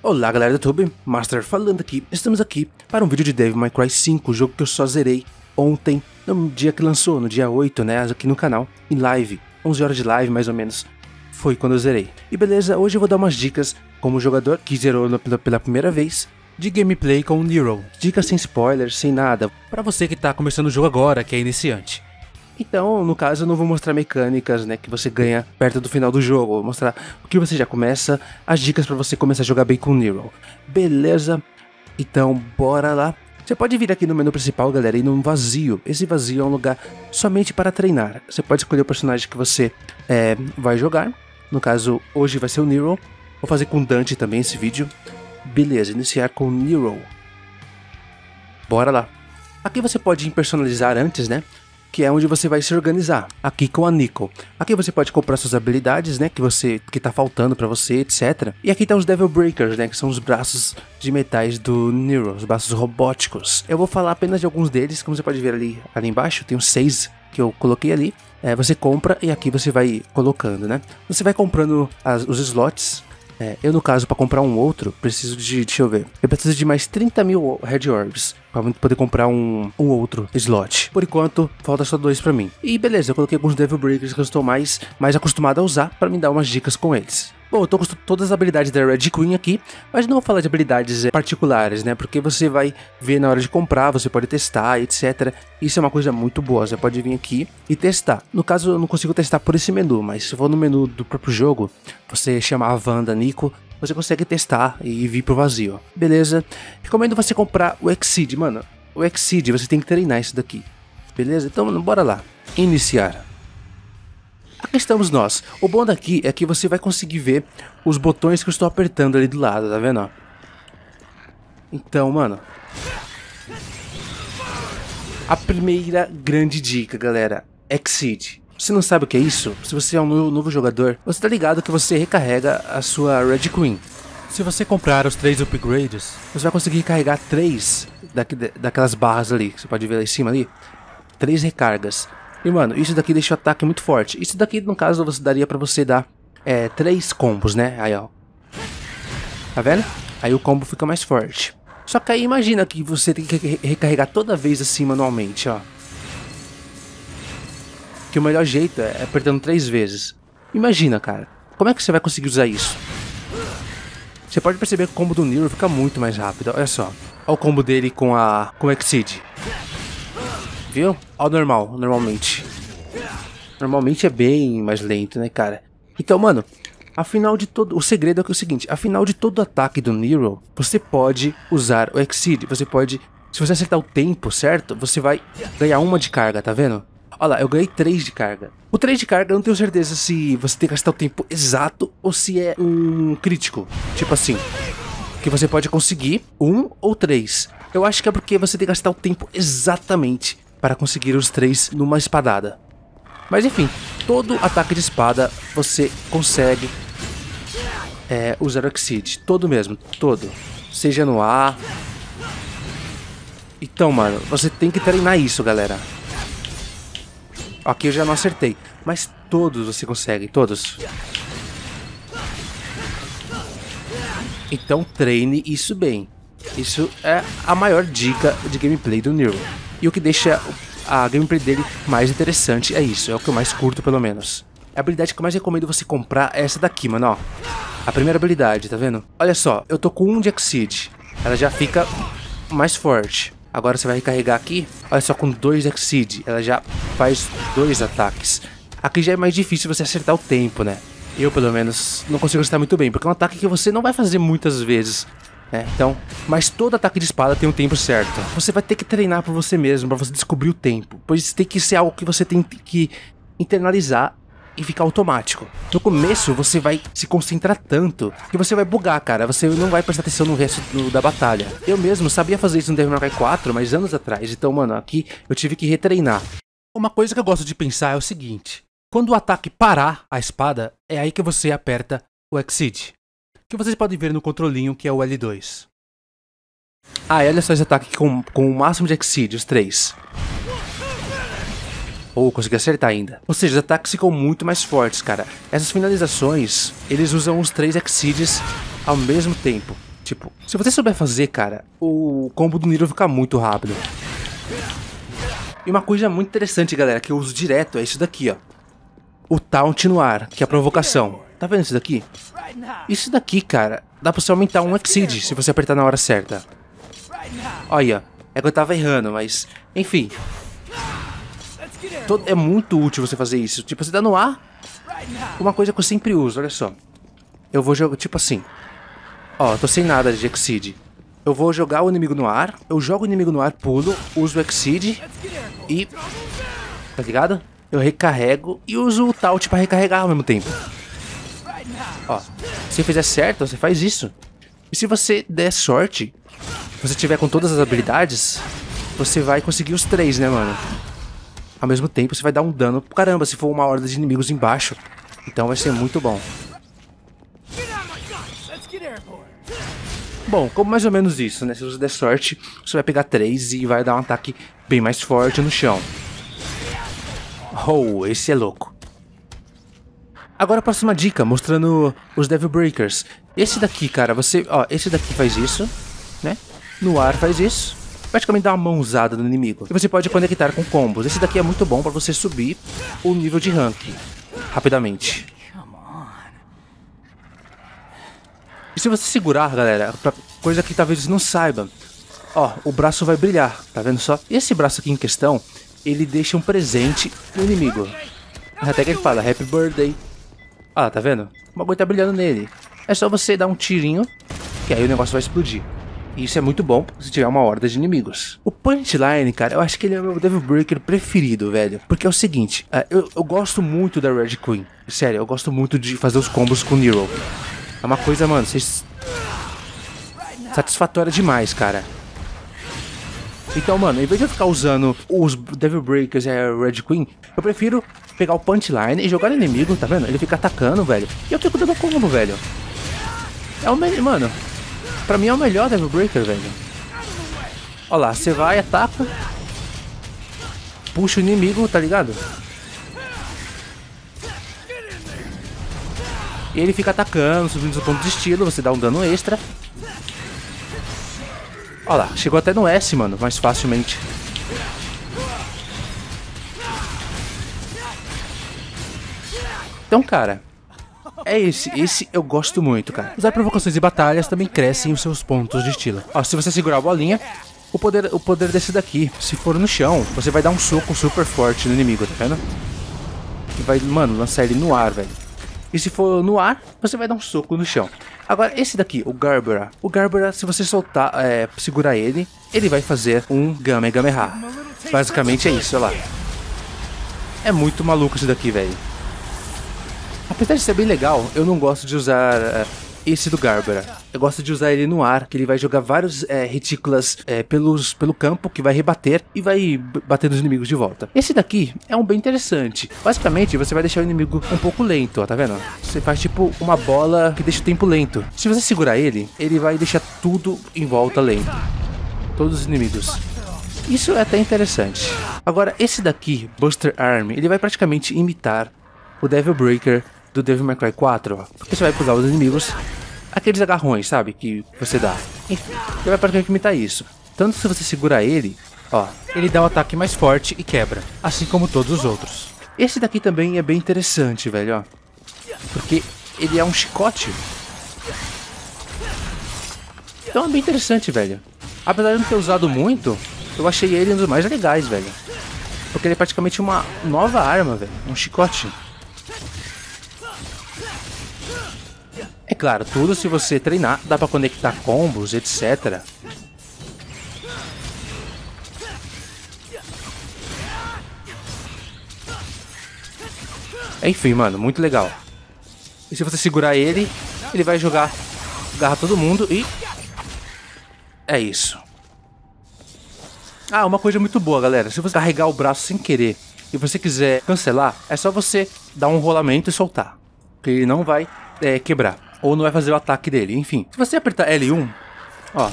Olá galera do YouTube, Master falando aqui, estamos aqui para um vídeo de Devil May Cry 5, o jogo que eu só zerei ontem, no dia que lançou, no dia 8, né, aqui no canal, em live, 11 horas de live mais ou menos, foi quando eu zerei. E beleza, hoje eu vou dar umas dicas, como jogador que zerou pela primeira vez, de gameplay com o Nero, dicas sem spoilers, sem nada, para você que tá começando o jogo agora, que é iniciante. Então, no caso, eu não vou mostrar mecânicas, né, que você ganha perto do final do jogo. Vou mostrar o que você já começa, as dicas pra você começar a jogar bem com o Nero. Beleza? Então, bora lá. Você pode vir aqui no menu principal, galera, e num vazio. Esse vazio é um lugar somente para treinar. Você pode escolher o personagem que você vai jogar. No caso, hoje vai ser o Nero. Vou fazer com o Dante também esse vídeo. Beleza, iniciar com o Nero. Bora lá. Aqui você pode personalizar antes, né? Que é onde você vai se organizar, aqui com a Nico. Aqui você pode comprar suas habilidades, né, que tá faltando pra você, etc. E aqui tá os Devil Breakers, né, que são os braços de metais do Nero, os braços robóticos. Eu vou falar apenas de alguns deles, como você pode ver ali embaixo, tem os 6 que eu coloquei ali. Você compra e aqui você vai colocando, né. Você vai comprando os slots. Eu, no caso, para comprar um outro, preciso de, eu preciso de mais 30 mil Red Orbs para poder comprar um outro slot. Por enquanto, falta só 2 para mim. E beleza, eu coloquei alguns Devil Breakers que eu estou mais acostumado a usar para me dar umas dicas com eles. Bom, eu tô com todas as habilidades da Red Queen aqui, mas não vou falar de habilidades particulares, né? Porque você vai ver na hora de comprar, você pode testar, etc. Isso é uma coisa muito boa, você pode vir aqui e testar. No caso, eu não consigo testar por esse menu, mas se for no menu do próprio jogo, você chamar a Wanda, Nico, você consegue testar e vir pro vazio. Beleza? Recomendo você comprar o Exceed, mano. O Exceed, você tem que treinar isso daqui. Beleza? Então, mano, bora lá. Iniciar. Aqui estamos nós. O bom daqui é que você vai conseguir ver os botões que eu estou apertando ali do lado, tá vendo? Então, mano, a primeira grande dica, galera, Exceed. Se não sabe o que é isso, se você é um novo jogador, você tá ligado que você recarrega a sua Red Queen. Se você comprar os 3 upgrades, você vai conseguir recarregar 3 daquelas barras ali, que você pode ver lá em cima ali. 3 recargas. E mano, isso daqui deixa o ataque muito forte. Isso daqui, no caso, você daria pra você dar 3 combos, né? Aí, ó. Tá vendo? Aí o combo fica mais forte. Só que aí imagina que você tem que recarregar toda vez assim manualmente, ó. Que o melhor jeito é apertando 3 vezes. Imagina, cara. Como é que você vai conseguir usar isso? Você pode perceber que o combo do Nero fica muito mais rápido. Olha só. Olha o combo dele com o Exceed. Viu? Ao normal, normalmente. Normalmente é bem mais lento, né, cara? Então, mano, afinal de todo... O segredo é que é o seguinte. Afinal de todo ataque do Nero, você pode usar o Exceed. Você pode... Se você acertar o tempo, certo? Você vai ganhar 1 de carga, tá vendo? Olha lá, eu ganhei 3 de carga. O 3 de carga, eu não tenho certeza se você tem que gastar o tempo exato ou se é um crítico. Tipo assim. Que você pode conseguir 1 ou 3. Eu acho que é porque você tem que gastar o tempo exatamente para conseguir os 3 numa espadada. Mas enfim, todo ataque de espada você consegue usar o Exceed. Todo mesmo, todo. Seja no ar. Então, mano, você tem que treinar isso, galera. Aqui eu já não acertei. Mas todos você consegue, todos. Então treine isso bem. Isso é a maior dica de gameplay do Nero. E o que deixa a gameplay dele mais interessante é isso. É o que eu mais curto, pelo menos. A habilidade que eu mais recomendo você comprar é essa daqui, mano, ó. A primeira habilidade, tá vendo? Olha só, eu tô com 1 de Exceed. Ela já fica mais forte. Agora você vai recarregar aqui. Olha só, com 2 de Exceed. Ela já faz 2 ataques. Aqui já é mais difícil você acertar o tempo, né? Eu, pelo menos, não consigo acertar muito bem. Porque é um ataque que você não vai fazer muitas vezes. É, então, mas todo ataque de espada tem um tempo certo. Você vai ter que treinar por você mesmo, pra você descobrir o tempo. Pois tem que ser algo que você tem que internalizar e ficar automático. No começo você vai se concentrar tanto que você vai bugar, cara. Você não vai prestar atenção no resto da batalha. Eu mesmo sabia fazer isso no Devil May Cry 4, mas anos atrás. Então, mano, aqui eu tive que retreinar. Uma coisa que eu gosto de pensar é o seguinte. Quando o ataque parar a espada, é aí que você aperta o Exceed, que vocês podem ver no controlinho, que é o L2. Ah, e olha só esse ataque com o máximo de Exceed, os 3. Oh, consegui acertar ainda. Ou seja, os ataques ficam muito mais fortes, cara. Essas finalizações, eles usam os 3 Exceeds ao mesmo tempo. Tipo, se você souber fazer, cara, o combo do Nero fica muito rápido. E uma coisa muito interessante, galera, que eu uso direto é isso daqui, ó. O Taunt no ar, que é a provocação. Tá vendo isso daqui? Isso daqui, cara, dá pra você aumentar um Exceed se você apertar na hora certa. Olha, é que eu tava errando, mas... Enfim. É muito útil você fazer isso. Tipo, você dá no ar. Uma coisa que eu sempre uso, olha só. Eu vou jogar, tipo assim. Ó, tô sem nada de Exceed. Eu vou jogar o inimigo no ar. Eu jogo o inimigo no ar, pulo, uso o Exceed e... Tá ligado? Eu recarrego e uso o Taunt pra recarregar ao mesmo tempo. Ó, se fizer certo, você faz isso. E se você der sorte, se você tiver com todas as habilidades, você vai conseguir os três, né, mano? Ao mesmo tempo, você vai dar um dano. Caramba, se for uma horda de inimigos embaixo. Então vai ser muito bom. Bom, como mais ou menos isso, né? Se você der sorte, você vai pegar 3 e vai dar um ataque bem mais forte no chão. Oh, esse é louco. Agora a próxima dica, mostrando os Devil Breakers. Esse daqui, cara, você... Ó, esse daqui faz isso, né? No ar faz isso. Praticamente dá uma mãozada no inimigo. E você pode conectar com combos. Esse daqui é muito bom pra você subir o nível de rank rapidamente. E se você segurar, galera, pra coisa que talvez não saiba, ó, o braço vai brilhar, tá vendo só? Esse braço aqui em questão, ele deixa um presente no inimigo. Até que ele fala, Happy Birthday. Ah, tá vendo? O bagulho tá brilhando nele. É só você dar um tirinho, que aí o negócio vai explodir. E isso é muito bom se tiver uma horda de inimigos. O Punchline, cara, eu acho que ele é o meu Devil Breaker preferido, velho. Porque é o seguinte, eu gosto muito da Red Queen. Sério, eu gosto muito de fazer os combos com o Nero. É uma coisa, mano, vocês... satisfatória demais, cara. Então, mano, em vez de eu ficar usando os Devil Breakers e a Red Queen, eu prefiro pegar o Punchline e jogar no inimigo, tá vendo? Ele fica atacando, velho. E eu fico dando combo, velho. É o melhor, mano. Pra mim é o melhor Devil Breaker, velho. Olha lá, você vai, ataca. Puxa o inimigo, tá ligado? E ele fica atacando, subindo seu ponto de estilo, você dá um dano extra. Olha lá, chegou até no S, mano, mais facilmente. Então, cara, é esse eu gosto muito, cara. Usar provocações e batalhas também crescem os seus pontos de estilo. Ó, se você segurar a bolinha, o poder desse daqui, se for no chão, você vai dar um soco super forte no inimigo, tá vendo? E vai, mano, lançar ele no ar, velho. E se for no ar, você vai dar um soco no chão. Agora, esse daqui, o Gerbera. O Gerbera, se você soltar, segurar ele, ele vai fazer um Gamehameha. Basicamente é isso, olha lá. É muito maluco isso daqui, velho. Apesar de ser bem legal, eu não gosto de usar esse do Gerbera. Eu gosto de usar ele no ar, que ele vai jogar vários retículas pelo campo, que vai rebater e vai bater nos inimigos de volta. Esse daqui é um bem interessante. Basicamente, você vai deixar o inimigo um pouco lento, ó, tá vendo? Você faz tipo uma bola que deixa o tempo lento. Se você segurar ele, ele vai deixar tudo em volta lento. Todos os inimigos. Isso é até interessante. Agora, esse daqui, Buster Arm, ele vai praticamente imitar o Devil Breaker do Devil May Cry 4, ó. Porque você vai pular os inimigos... Aqueles agarrões, sabe? Que você dá. Enfim, ele vai praticamente imitar isso. Tanto se você segurar ele, ó, ele dá um ataque mais forte e quebra. Assim como todos os outros. Esse daqui também é bem interessante, velho, ó. Porque ele é um chicote. Então é bem interessante, velho. Apesar de eu não ter usado muito, eu achei ele um dos mais legais, velho. Porque ele é praticamente uma nova arma, velho. Um chicote. É claro, tudo se você treinar, dá pra conectar combos, etc. Enfim, mano, muito legal. E se você segurar ele, ele vai jogar, agarrar todo mundo e... É isso. Ah, uma coisa muito boa, galera. Se você carregar o braço sem querer e você quiser cancelar, é só você dar um rolamento e soltar. Porque ele não vai quebrar. Ou não vai fazer o ataque dele, enfim. Se você apertar L1, ó,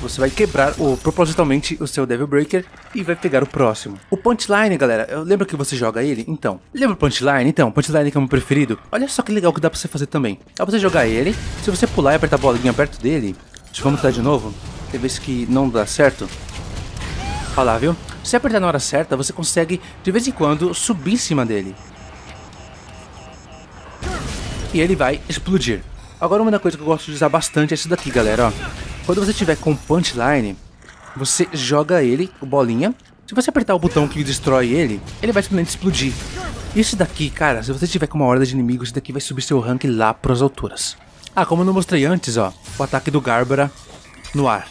você vai quebrar propositalmente o seu Devil Breaker e vai pegar o próximo. O Punchline, galera, eu lembro que você joga ele, então. Lembra o Punchline? Então, Punchline que é o meu preferido. Olha só que legal que dá pra você fazer também. Dá pra você jogar ele, se você pular e apertar a bolinha perto dele... Deixa eu mostrar de novo, tem vezes que não dá certo. Olha lá, viu? Se apertar na hora certa, você consegue, de vez em quando, subir em cima dele. E ele vai explodir. Agora uma coisa que eu gosto de usar bastante é isso daqui, galera, ó. Quando você tiver com Punchline, você joga ele, bolinha. Se você apertar o botão que destrói ele, ele vai simplesmente explodir. Isso daqui, cara, se você tiver com uma horda de inimigos, isso daqui vai subir seu rank lá pras alturas. Ah, como eu não mostrei antes, ó, o ataque do Gerbera no ar.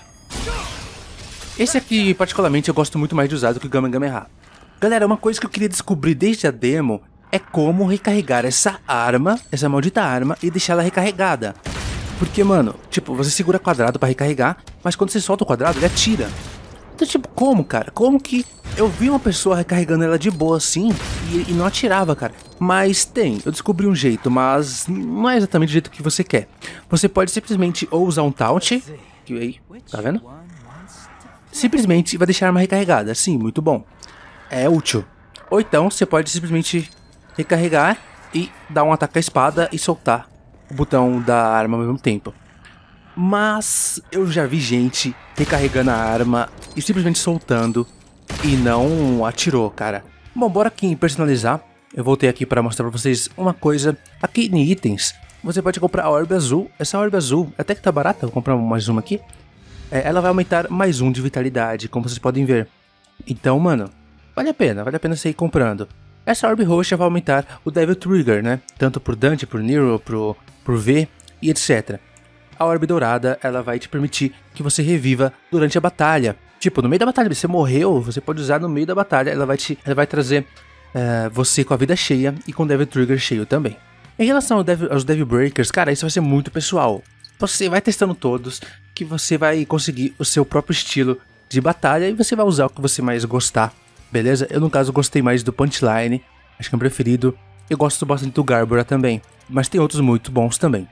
Esse aqui, particularmente, eu gosto muito mais de usar do que o Gama Gama Errar. Galera, uma coisa que eu queria descobrir desde a demo é como recarregar essa arma, essa maldita arma, e deixar ela recarregada. Porque, mano, tipo, você segura quadrado pra recarregar, mas quando você solta o quadrado, ele atira. Então, tipo, como, cara? Como que eu vi uma pessoa recarregando ela de boa assim e não atirava, cara? Mas tem, eu descobri um jeito, mas não é exatamente o jeito que você quer. Você pode simplesmente ou usar um Taunt, que aí, tá vendo? Simplesmente vai deixar a arma recarregada, sim, muito bom. É útil. Ou então você pode simplesmente recarregar e dar um ataque à espada e soltar o botão da arma ao mesmo tempo. Mas eu já vi gente recarregando a arma e simplesmente soltando e não atirou, cara. Bom, bora aqui em personalizar. Eu voltei aqui para mostrar pra vocês uma coisa. Aqui em itens, você pode comprar a orbe azul. Essa orbe azul até que tá barata, vou comprar mais uma aqui. Ela vai aumentar mais um de vitalidade, como vocês podem ver. Então, mano, vale a pena você ir comprando. Essa orbe roxa vai aumentar o Devil Trigger, né? Tanto pro Dante, pro Nero, pro V e etc. A orbe dourada, ela vai te permitir que você reviva durante a batalha. Tipo, no meio da batalha, você morreu, você pode usar no meio da batalha. Ela vai trazer você com a vida cheia e com o Devil Trigger cheio também. Em relação aos Devil Breakers, cara, isso vai ser muito pessoal. Você vai testando todos, que você vai conseguir o seu próprio estilo de batalha e você vai usar o que você mais gostar, beleza? Eu, no caso, gostei mais do Punchline, acho que é o preferido. Eu gosto bastante do Gerbera também, mas tem outros muito bons também.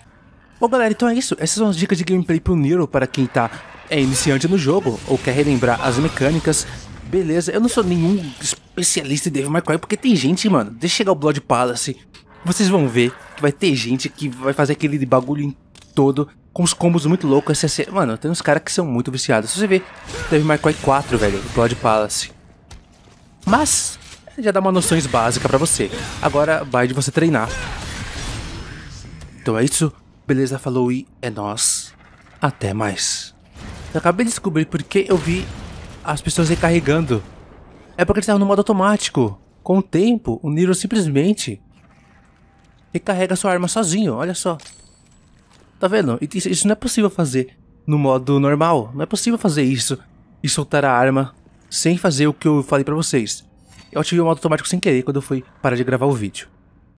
Bom, galera, então é isso. Essas são as dicas de gameplay pro Nero, para quem tá iniciante no jogo ou quer relembrar as mecânicas, beleza? Eu não sou nenhum especialista em Devil May Cry, porque tem gente, mano, deixa chegar o Blood Palace, vocês vão ver que vai ter gente que vai fazer aquele bagulho todo, com os combos muito loucos. Mano, tem uns caras que são muito viciados. Se você ver, Devil May Cry 4, velho, Blood Palace. Mas, já dá uma noções básicas pra você. Agora, vai de você treinar. Então é isso. Beleza, falou e é nóis. Até mais. Eu acabei de descobrir porque eu vi as pessoas recarregando. É porque eles estavam no modo automático. Com o tempo, o Nero simplesmente recarrega sua arma sozinho, olha só. Tá vendo? Isso não é possível fazer no modo normal. Não é possível fazer isso e soltar a arma sem fazer o que eu falei pra vocês. Eu ativei o modo automático sem querer quando eu fui parar de gravar o vídeo.